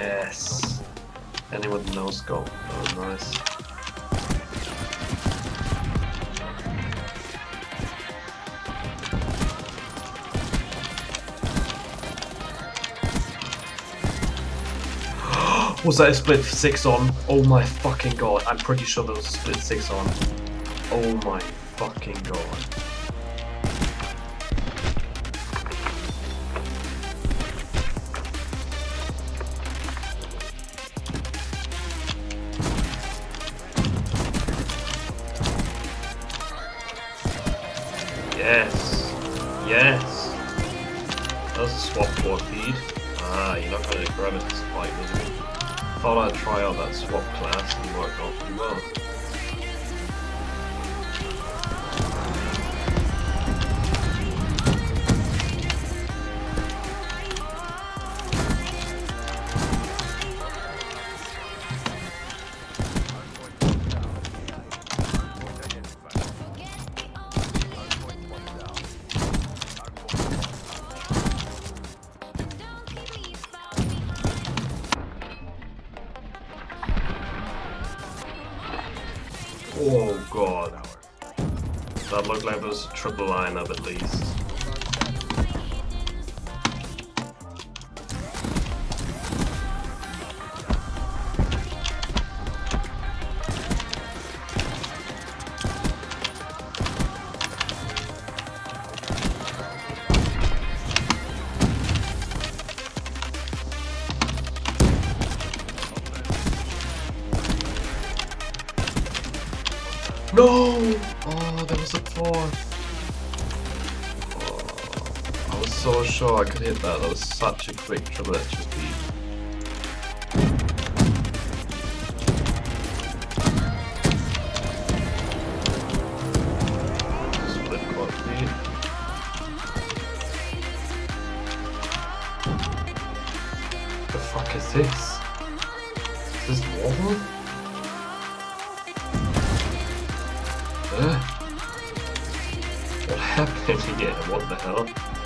Yes. Anyone no scope. Oh, nice. Was that a split 6 on? Oh my fucking god. I'm pretty sure there was a split 6 on. Oh my fucking god. Yes. Yes. That was a swap board feed. Ah, you're not going to grab it despite, was it? Thought I'd try out that swap class and work out pretty well. Oh god, that looked like it was a triple lineup at least. No! Oh, there was a fourth. Oh, I was so sure I could hit that. That was such a quick triple extra speed. Split quad feed. The fuck is this? Is this normal? What happened again? What the hell?